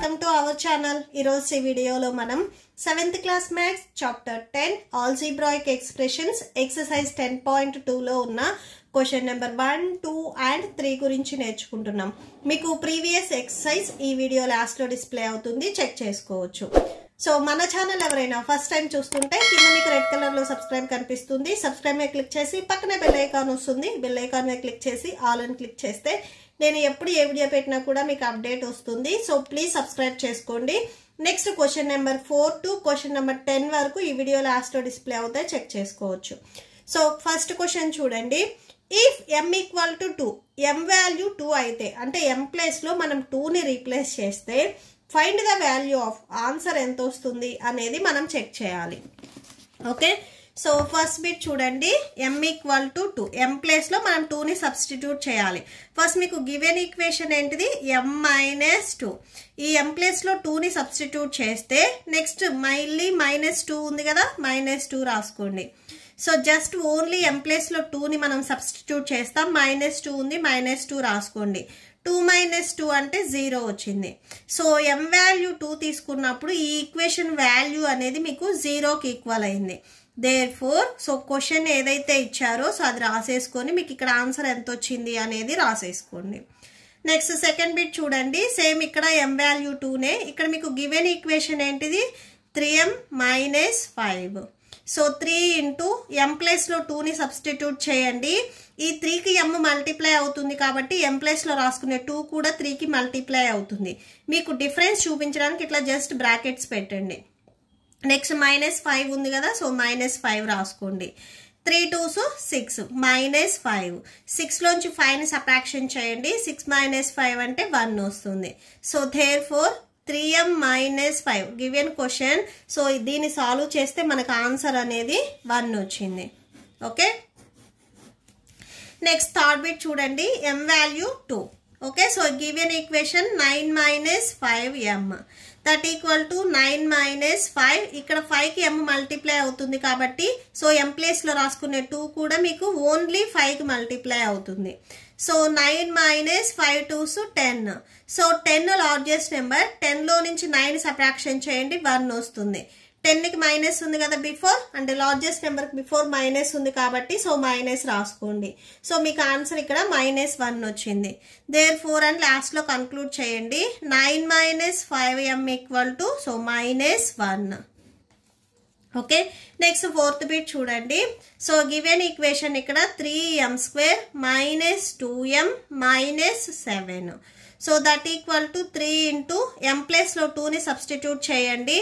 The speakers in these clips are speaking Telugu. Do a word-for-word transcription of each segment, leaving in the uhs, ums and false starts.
Welcome to our channel. ఈరోజు ఈ వీడియోలో మనం seventh class maths chapter ten algebraic expressions exercise ten point టూలో ఉన్న question number one two and three గురించి నేర్చుకుంటున్నాం. మీకు ప్రీవియస్ ఎక్సర్సైజ్ ఈ వీడియో లాస్ట్లో డిస్ప్లే అవుతుంది, చెక్ చేసుకోవచ్చు. సో మన ఛానల్ ఎవరైనా ఫస్ట్ టైం చూస్తుంటే కింద మీకు రెడ్ కలర్లో సబ్స్క్రైబ్ కనిపిస్తుంది. సబ్స్క్రైబ్ మీద క్లిక్ చేసి పక్కనే బెల్ ఐకాన్ వస్తుంది. బెల్ ఐకాన్ మీద క్లిక్ చేసి ఆల్ అని క్లిక్ చేస్తే నేను ఎప్పుడు ఏ వీడియో పెట్టినా కూడా మీకు అప్డేట్ వస్తుంది. సో ప్లీజ్ సబ్స్క్రైబ్ చేసుకోండి. Next question number four to question number ten వరకు ఈ వీడియో లాస్ట్లో డిస్ప్లే అవుతాయి, చెక్ చేసుకోవచ్చు. సో ఫస్ట్ క్వశ్చన్ చూడండి. If m equal to two, m value two అయితే, అంటే m ప్లేస్లో మనం టూని రీప్లేస్ చేస్తే find the value of answer ఎంత వస్తుంది అనేది మనం చెక్ చేయాలి. ఓకే, సో ఫస్ట్ బిట్ చూడండి. m equal to two, m ప్లేస్లో మనం టూని సబ్స్టిట్యూట్ చేయాలి. ఫస్ట్ మీకు గివెన్ ఈక్వేషన్ ఏంటిది, m మైనస్ టూ. ఈ m ప్లేస్లో టూని సబ్స్టిట్యూట్ చేస్తే నెక్స్ట్ మైల్లీ మైనస్ టూ ఉంది కదా, మైనస్ టూ రాసుకోండి. సో జస్ట్ ఓన్లీ m ప్లేస్లో టూని మనం సబ్స్టిట్యూట్ చేస్తాం. మైనస్ టూ ఉంది, మైనస్ టూ రాసుకోండి. టూ మైనస్ టూ అంటే జీరో వచ్చింది. సో m వాల్యూ టూ తీసుకున్నప్పుడు ఈ ఈక్వేషన్ వాల్యూ అనేది మీకు జీరోకి ఈక్వల్ అయింది. దేర్ ఫోర్, సో క్వశ్చన్ ఏదైతే ఇచ్చారో సో అది రాసేసుకొని మీకు ఇక్కడ ఆన్సర్ ఎంత వచ్చింది అనేది రాసేసుకోండి. నెక్స్ట్ సెకండ్ బిట్ చూడండి. సేమ్ ఇక్కడ m వాల్యూ టూనే. ఇక్కడ మీకు గివెన్ ఈక్వేషన్ ఏంటిది, three m minus five. So three into m ప్లేస్లో టూని సబ్స్టిట్యూట్ చేయండి. ఈ త్రీకి ఎమ్ మల్టిప్లై అవుతుంది కాబట్టి ఎం ప్లేస్లో రాసుకునే టూ కూడా త్రీకి మల్టిప్లై అవుతుంది. మీకు డిఫరెన్స్ చూపించడానికి ఇట్లా జస్ట్ బ్రాకెట్స్ పెట్టండి. నెక్స్ట్ మైనస్ ఫైవ్ ఉంది కదా, సో మైనస్ ఫైవ్ రాసుకోండి. Three twos six, minus five. సిక్స్లోంచి ఫైవ్ని సబ్ట్రాక్షన్ చేయండి. సిక్స్ మైనస్ ఫైవ్ అంటే వన్ వస్తుంది. So therefore three m minus five given question. So దీన్ని సాల్వ్ చేస్తే మనకు ఆన్సర్ అనేది వన్ వచ్చింది. ఓకే, నెక్స్ట్ థర్డ్ బిట్ చూడండి. ఎం value two. Okay, so given equation nine minus five m, that equal to nine minus five. ఇక్కడ ఫైవ్కి ఎం మల్టిప్లై అవుతుంది కాబట్టి సో ఎం ప్లేస్లో రాసుకునే టూ కూడా మీకు ఓన్లీ ఫైవ్కి మల్టిప్లై అవుతుంది. So nine minus five twos ten. So ten largest number. టెన్లో నుంచి నైన్ సబ్ట్రాక్షన్ చేయండి, వన్ వస్తుంది. టెన్కి మైనస్ ఉంది కదా బిఫోర్, అంటే లార్జెస్ట్ నెంబర్కి బిఫోర్ మైనస్ ఉంది కాబట్టి సో మైనస్ రాసుకోండి. సో మీకు ఆన్సర్ ఇక్కడ మైనస్ వన్ వచ్చింది. దేర్ ఫోర్ అండ్ లాస్ట్లో కన్క్లూడ్ చేయండి. Nine minus five m equal to so minus one. Okay, next fourth bit చూడండి. సో గివెన్ ఈక్వేషన్ ఇక్కడ three m square minus two m minus seven. So that equal to three into m ప్లేస్లో టూని సబ్స్టిట్యూట్ చేయండి.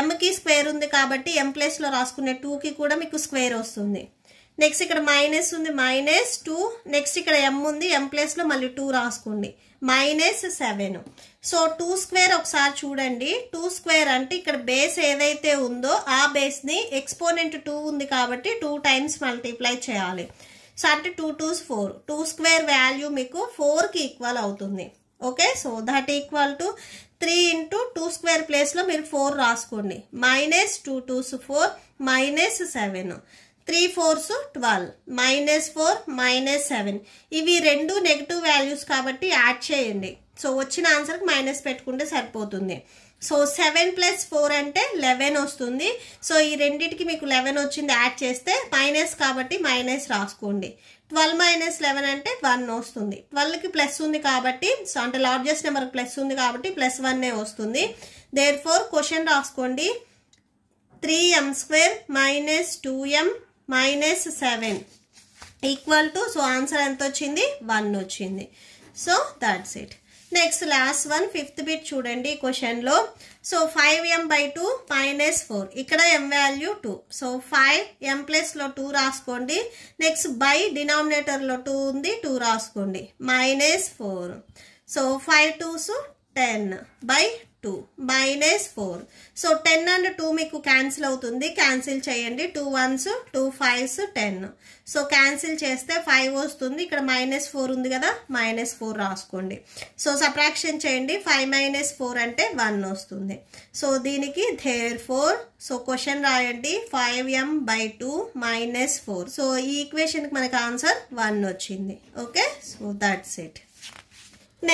ఎంకి స్క్వేర్ ఉంది కాబట్టి ఎం ప్లేస్లో రాసుకునే టూకి కూడా మీకు స్క్వేర్ వస్తుంది. నెక్స్ట్ ఇక్కడ మైనస్ ఉంది, మైనస్ టూ. నెక్స్ట్ ఇక్కడ ఎం ఉంది, ఎం ప్లేస్లో మళ్ళీ టూ రాసుకోండి. Minus seven. So two square ఒకసారి చూడండి. టూ స్క్వేర్ అంటే ఇక్కడ బేస్ ఏదైతే ఉందో ఆ బేస్ని ఎక్స్పోనెంట్ టూ ఉంది కాబట్టి టూ టైమ్స్ మల్టిప్లై చేయాలి. సో అంటే two twos four. Two square value మీకు ఫోర్కి ఈక్వల్ అవుతుంది. Okay, so that equal to three into two square ప్లేస్లో మీరు ఫోర్ రాసుకోండి. Minus two twos four minus seven. Three fours twelve, minus four minus seven. ఇవి రెండు నెగిటివ్ వాల్యూస్ కాబట్టి యాడ్ చేయండి. సో వచ్చిన ఆన్సర్కి మైనస్ పెట్టుకుంటే సరిపోతుంది. సో సెవెన్ ప్లస్ ఫోర్ అంటే లెవెన్ వస్తుంది. సో ఈ రెండింటికి మీకు లెవెన్ వచ్చింది. యాడ్ చేస్తే మైనస్ కాబట్టి మైనస్ రాసుకోండి. ట్వెల్వ్ మైనస్ లెవెన్ అంటే వన్ వస్తుంది. ట్వెల్వ్కి ప్లస్ ఉంది కాబట్టి సో అంటే లార్జెస్ట్ నెంబర్కి ప్లస్ ఉంది కాబట్టి ప్లస్ వన్నే వస్తుంది. దేర్ ఫోర్ క్వశ్చన్ రాసుకోండి. Three m square minus two m minus seven equal to so answer ఎంత వచ్చింది, వన్ వచ్చింది. So that's it. Next last one fifth bit చూడండి క్వశ్చన్లో. So five m by two minus four. ఇక్కడ ఎం value two. So five m ప్లస్లో టూ రాసుకోండి. నెక్స్ట్ బై డినామినేటర్లో టూ ఉంది, టూ రాసుకోండి. Minus four. So five twos ten by two minus four. So ten and two మీకు క్యాన్సిల్ అవుతుంది. క్యాన్సిల్ చేయండి. Two ones two fives ten. So cancel చేస్తే ఫైవ్ వస్తుంది. ఇక్కడ మైనస్ ఫోర్ ఉంది కదా, మైనస్ ఫోర్ రాసుకోండి. సో సబ్ట్రాక్షన్ చేయండి. ఫైవ్ మైనస్ ఫోర్ అంటే వన్ వస్తుంది. సో దీనికి దేర్ ఫోర్ సో క్వశ్చన్ రాయండి. Five m by two minus four. So ఈ ఈక్వేషన్కి మనకు ఆన్సర్ వన్ వచ్చింది. Okay, so that's it.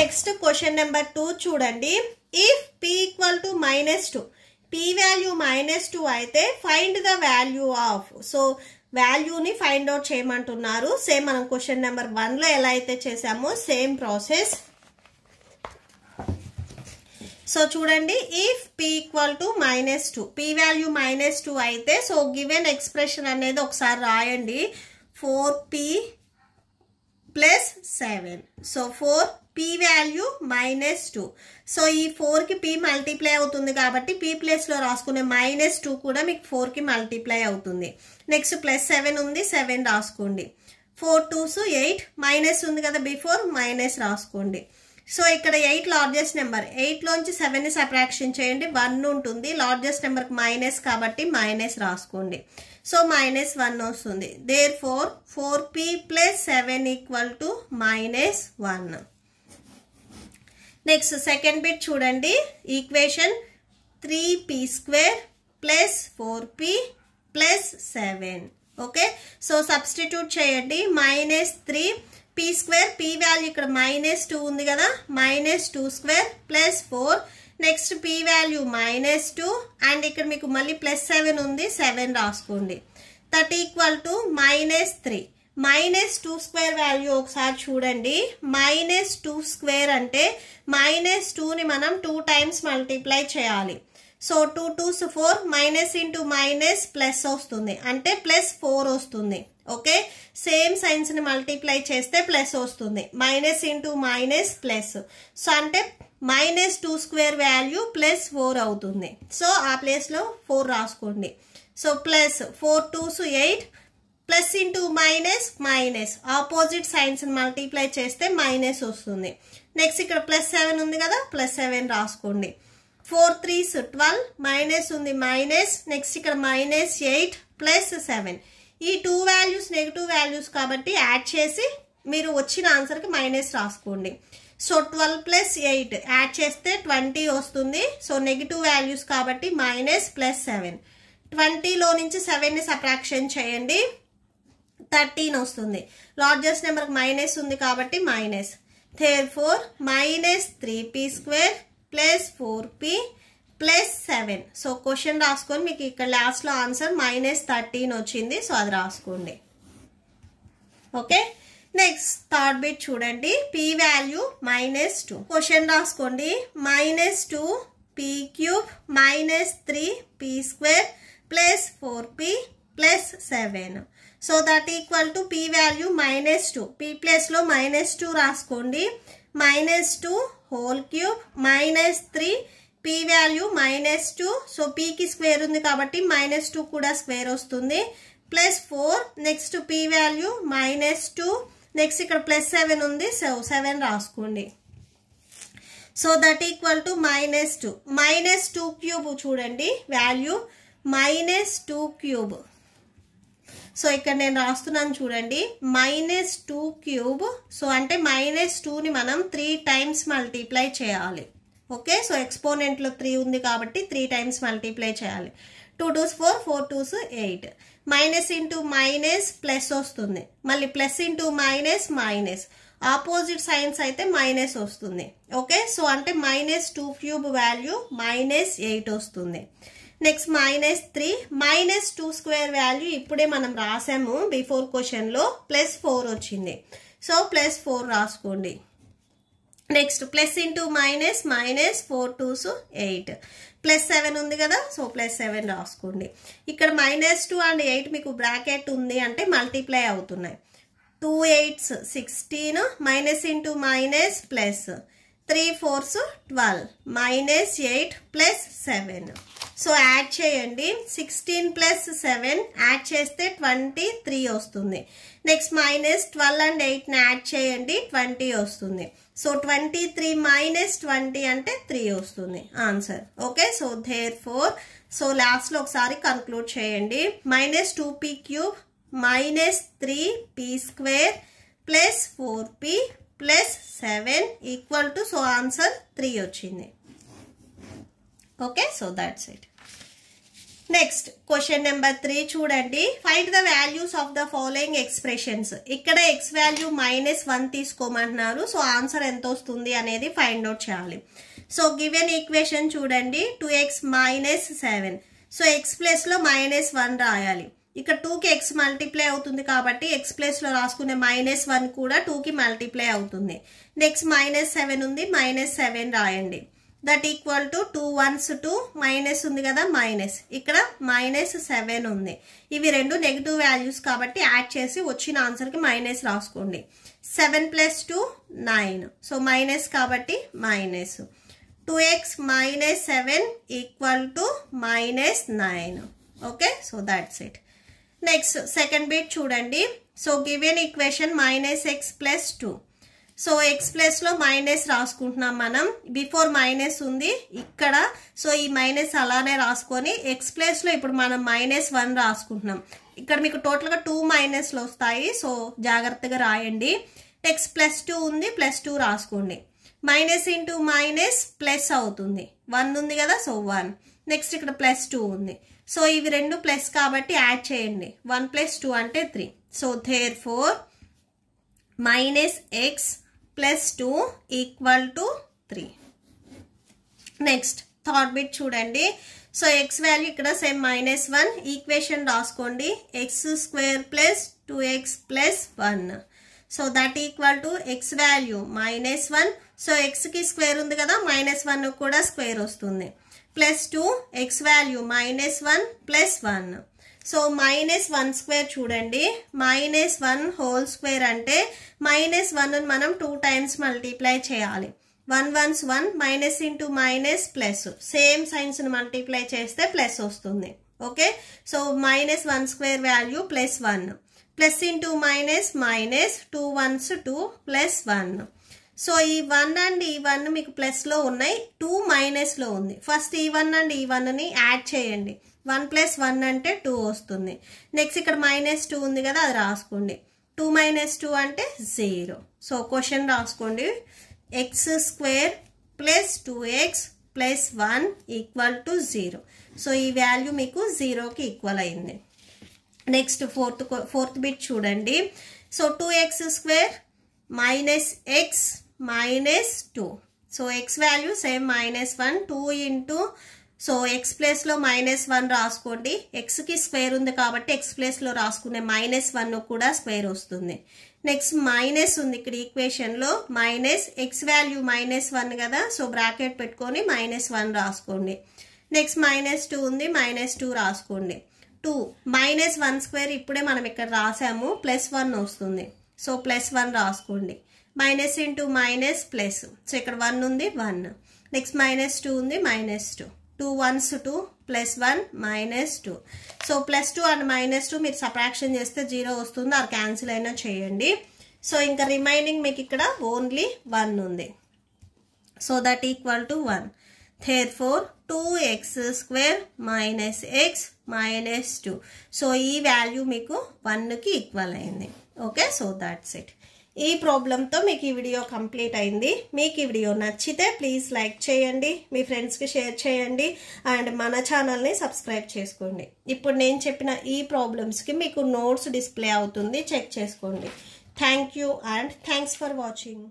Next question number two చూడండి. if p equal to minus two, p value minus two అయితే find the value of, so value ని find out చేయమంటున్నారు. సేమ్ మనం క్వశ్చన్ నెంబర్ వన్ లో ఎలా అయితే చేసామో సేమ్ ప్రాసెస్. సో చూడండి, if P equal to minus two, P value minus two అయితే సో గివెన్ ఎక్స్ప్రెషన్ అనేది ఒకసారి రాయండి. Four P plus seven, so four P value minus two. So ఈ ఫోర్కి పీ మల్టిప్లై అవుతుంది కాబట్టి పీ ప్లస్లో రాసుకునే మైనస్ టూ కూడా మీకు ఫోర్కి మల్టిప్లై అవుతుంది. నెక్స్ట్ ప్లస్ సెవెన్ ఉంది, సెవెన్ రాసుకోండి. ఫోర్ టూస్ ఎయిట్, మైనస్ ఉంది కదా బిఫోర్, మైనస్ రాసుకోండి. సో ఇక్కడ ఎయిట్ లార్జెస్ట్ నెంబర్, ఎయిట్లోంచి సెవెన్ని సబ్ట్రాక్షన్ చేయండి, వన్ ఉంటుంది. లార్జెస్ట్ నెంబర్కి మైనస్ కాబట్టి మైనస్ రాసుకోండి. సో మైనస్ వన్ వస్తుంది. Therefore four P plus seven equal to minus one. Next second bit చూడండి, equation three P square plus four P plus seven. Okay, so substitute చేయండి. Minus three P square, P value ఇక్కడ మైనస్ టూ ఉంది కదా, minus two square plus four. Next P value minus two and ఇక్కడ మీకు మళ్ళీ ప్లస్ సెవెన్ ఉంది, సెవెన్ రాసుకోండి. Thirty equal to minus three, minus two square value ఒకసారి చూడండి. మైనస్ టూ స్క్వేర్ అంటే మైనస్ టూని మనం టూ టైమ్స్ మల్టిప్లై చేయాలి. So two twos four, minus into minus plus వస్తుంది, అంటే ప్లస్ ఫోర్ వస్తుంది. ఓకే, సేమ్ సైన్స్ని మల్టిప్లై చేస్తే ప్లస్ వస్తుంది, minus into minus plus. So అంటే minus two square value plus four అవుతుంది. సో ఆ ప్లేస్లో ఫోర్ రాసుకోండి. So plus four twos eight, plus into minus minus, opposite సైన్స్ని మల్టిప్లై చేస్తే మైనస్ వస్తుంది. నెక్స్ట్ ఇక్కడ ప్లస్ సెవెన్ ఉంది కదా, ప్లస్ సెవెన్ రాసుకోండి. ఫోర్ త్రీస్ ట్వెల్వ్, మైనస్ ఉంది మైనస్. నెక్స్ట్ ఇక్కడ మైనస్ ఎయిట్ ప్లస్ సెవెన్, ఈ టూ వాల్యూస్ నెగిటివ్ వాల్యూస్ కాబట్టి యాడ్ చేసి మీరు వచ్చిన ఆన్సర్కి మైనస్ రాసుకోండి. So twelve plus eight add చేస్తే ట్వంటీ వస్తుంది. సో నెగిటివ్ వాల్యూస్ కాబట్టి మైనస్ ప్లస్ సెవెన్, ట్వంటీలో నుంచి సెవెన్ని సబ్ట్రాక్షన్ చేయండి, థర్టీన్ వస్తుంది. లార్జెస్ట్ నెంబర్కి మైనస్ ఉంది కాబట్టి minus. Therefore minus three P square plus four P plus seven. So question రాసుకొని మీకు ఇక్కడ లాస్ట్లో ఆన్సర్ మైనస్ థర్టీన్ వచ్చింది, సో అది రాసుకోండి. ఓకే, నెక్స్ట్ థర్డ్ బిట్ చూడండి, P value minus two. Question రాసుకోండి, minus two P cube minus three P square plus four P plus seven. So that equal to P value minus two, P ప్లస్లో మైనస్ టూ రాసుకోండి. Minus two whole cube minus three, P value minus two. So పీకి స్క్వేర్ ఉంది కాబట్టి మైనస్ టూ కూడా స్క్వేర్ వస్తుంది, plus four. Next P value minus two, next ఇక్కడ ప్లస్ సెవెన్ ఉంది, సో సెవెన్ రాసుకోండి. So that equal to minus two, minus two cube చూడండి value, minus two cube. So ఇక్కడ నేను రాస్తున్నాను చూడండి, మైనస్ టూ క్యూబ్. సో అంటే మైనస్ టూని మనం త్రీ టైమ్స్ మల్టిప్లై చేయాలి. ఓకే, సో ఎక్స్పోనెంట్లో త్రీ ఉంది కాబట్టి త్రీ టైమ్స్ మల్టిప్లై చేయాలి. Two twos four, four twos eight, minus into minus plus వస్తుంది, మళ్ళీ plus into minus minus, opposite signs అయితే మైనస్ వస్తుంది. ఓకే, సో అంటే minus two cube value minus eight వస్తుంది. Next minus three, minus two square value ఇప్పుడే మనం రాసాము బిఫోర్ క్వశ్చన్లో, ప్లస్ ఫోర్ వచ్చింది. సో ప్లస్ ఫోర్ రాసుకోండి. Next plus into minus minus, four twos eight, plus seven ఉంది కదా, సో ప్లస్ సెవెన్ రాసుకోండి. ఇక్కడ మైనస్ టూ అండ్ ఎయిట్ మీకు బ్రాకెట్ ఉంది అంటే మల్టిప్లై అవుతున్నాయి. Two eights sixteen, minus into minus plus, three fours twelve, minus eight plus seven. So add చేయండి, సిక్స్టీన్ ప్లస్ సెవెన్ యాడ్ చేస్తే ట్వంటీ త్రీ వస్తుంది. నెక్స్ట్ మైనస్ ట్వెల్వ్ అండ్ ఎయిట్ని యాడ్ చేయండి, ట్వంటీ వస్తుంది. So twenty three minus twenty అంటే త్రీ వస్తుంది answer. Okay, so therefore, so లాస్ట్లో ఒకసారి కన్క్లూడ్ చేయండి. Minus two P cube minus three P square plus four P plus seven equal to, so answer three వచ్చింది. Okay, so that's it. Next question number three చూడండి, find the values of the following expressions. ఇక్కడ ఎక్స్ వాల్యూ మైనస్ వన్ తీసుకోమంటున్నారు, సో ఆన్సర్ ఎంత వస్తుంది అనేది ఫైండ్ అవుట్ చేయాలి. సో గివెన్ ఈక్వేషన్ చూడండి two X minus seven so X ప్లస్లో మైనస్ వన్ రాయాలి ఇక్కడ టూకి ఎక్స్ మల్టిప్లై అవుతుంది కాబట్టి ఎక్స్ ప్లస్లో రాసుకునే మైనస్ వన్ కూడా టూకి మల్టిప్లై అవుతుంది నెక్స్ట్ మైనస్ సెవెన్ ఉంది మైనస్ సెవెన్ రాయండి that equal to two ones two minus ఉంది కదా మైనస్ ఇక్కడ మైనస్ సెవెన్ ఉంది ఇవి రెండు నెగిటివ్ వాల్యూస్ కాబట్టి యాడ్ చేసి వచ్చిన ఆన్సర్కి మైనస్ రాసుకోండి seven plus two nine so minus కాబట్టి minus two X minus seven equal to minus nine okay so that's it next second bit చూడండి so given equation minus X plus two so X ప్లస్లో మైనస్ రాసుకుంటున్నాం మనం బిఫోర్ మైనస్ ఉంది ఇక్కడ సో ఈ మైనస్ అలానే రాసుకొని ఎక్స్ ప్లస్లో ఇప్పుడు మనం మైనస్ వన్ రాసుకుంటున్నాం ఇక్కడ మీకు టోటల్గా టూ మైనస్లు వస్తాయి సో జాగ్రత్తగా రాయండి ఎక్స్ ప్లస్ టూ ఉంది ప్లస్ టూ రాసుకోండి మైనస్ ఇంటూ మైనస్ ప్లస్ అవుతుంది వన్ ఉంది కదా సో వన్ నెక్స్ట్ ఇక్కడ ప్లస్ టూ ఉంది సో ఇవి రెండు ప్లస్ కాబట్టి యాడ్ చేయండి వన్ ప్లస్ టూ అంటే three so therefore minus X plus two equal to three next third bit చూడండి సో ఎక్స్ వాల్యూ ఇక్కడ సేమ్ మైనస్ వన్ ఈక్వేషన్ రాసుకోండి X square plus two X plus one so that equal to X value minus one so ఎక్స్కి స్క్వేర్ ఉంది కదా మైనస్ వన్ కూడా స్క్వేర్ వస్తుంది plus two X value minus one plus one so minus one square చూడండి మైనస్ వన్ హోల్ స్క్వేర్ అంటే మైనస్ వన్ మనం టూ టైమ్స్ మల్టిప్లై చేయాలి one ones one minus into minus plus same సైన్స్ని మల్టిప్లై చేస్తే ప్లస్ వస్తుంది okay so minus one square value plus one plus into minus minus two ones two plus one so ఈ వన్ అండ్ ఈ వన్ మీకు ప్లస్లో ఉన్నాయి టూ మైనస్లో ఉంది ఫస్ట్ ఈ వన్ అండ్ ఈ వన్ని యాడ్ చేయండి వన్ ప్లస్ వన్ అంటే టూ వస్తుంది నెక్స్ట్ ఇక్కడ మైనస్ టూ ఉంది కదా అది రాసుకోండి టూ మైనస్ టూ అంటే జీరో సో క్వశ్చన్ రాసుకోండి X square plus two X plus one equal to zero so ఈ వాల్యూ మీకు జీరోకి ఈక్వల్ అయింది నెక్స్ట్ ఫోర్త్ ఫోర్త్ బిట్ చూడండి so two X square minus X minus two so X value same minus one two into so X ప్లేస్లో మైనస్ వన్ రాసుకోండి ఎక్స్కి స్క్వేర్ ఉంది కాబట్టి ఎక్స్ ప్లేస్లో రాసుకునే మైనస్ వన్ కూడా స్క్వేర్ వస్తుంది నెక్స్ట్ మైనస్ ఉంది ఇక్కడ ఈక్వేషన్లో minus X value minus one కదా సో బ్రాకెట్ పెట్టుకొని మైనస్ వన్ రాసుకోండి నెక్స్ట్ మైనస్ టూ ఉంది మైనస్ టూ రాసుకోండి టూ మైనస్ వన్ స్క్వేర్ ఇప్పుడే మనం ఇక్కడ రాసాము ప్లస్ వన్ వస్తుంది సో ప్లస్ వన్ రాసుకోండి minus into minus plus so ఇక్కడ వన్ ఉంది వన్ నెక్స్ట్ మైనస్ టూ ఉంది minus two two ones two plus one minus two so plus two and minus two మీరు సబ్ట్రాక్షన్ చేస్తే జీరో వస్తుంది అది క్యాన్సిల్ అయినా చేయండి సో ఇంకా రిమైనింగ్ మీకు ఇక్కడ ఓన్లీ వన్ ఉంది so that equal to one therefore two X square minus X minus two so ఈ వాల్యూ మీకు వన్కి ఈక్వల్ అయింది ఓకే సో దాట్స్ ఇట్ ఈ ప్రాబ్లంతో మీకు ఈ వీడియో కంప్లీట్ అయింది మీకు ఈ వీడియో నచ్చితే ప్లీజ్ లైక్ చేయండి మీ ఫ్రెండ్స్కి షేర్ చేయండి అండ్ మన ఛానల్ని సబ్స్క్రైబ్ చేసుకోండి ఇప్పుడు నేను చెప్పిన ఈ ప్రాబ్లమ్స్కి మీకు నోట్స్ డిస్ప్లే అవుతుంది చెక్ చేసుకోండి thank you and thanks for watching.